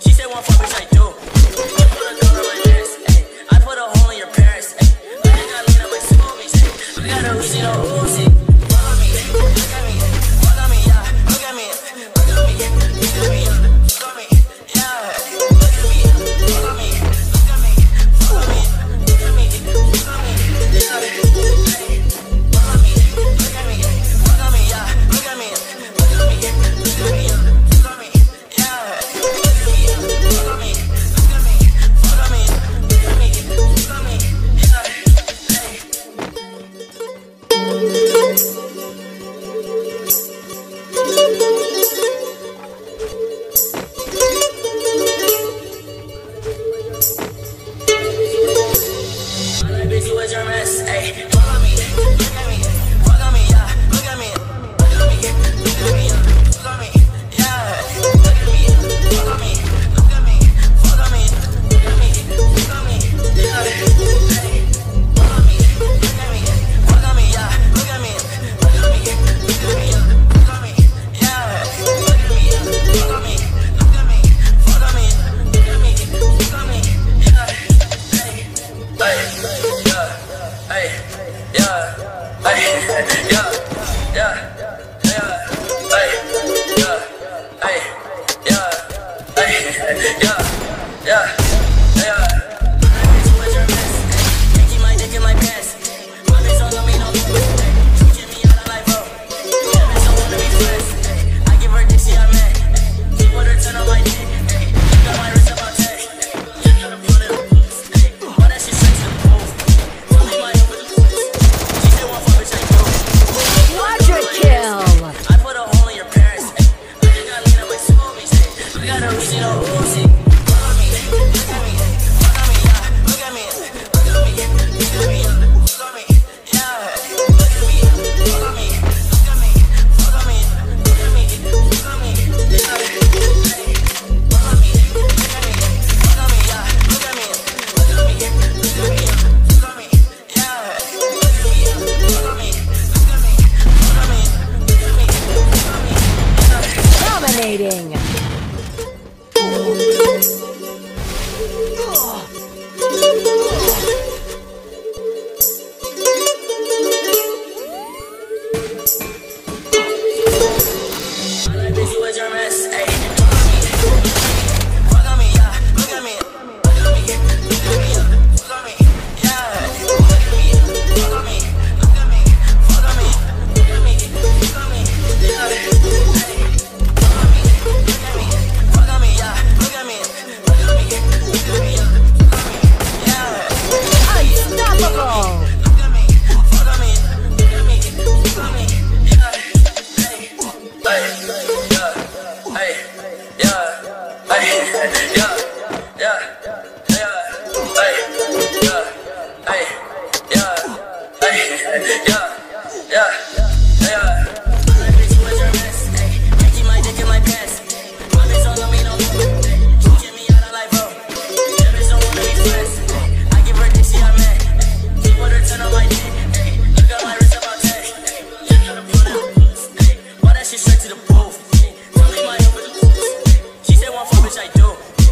She said one for which I do.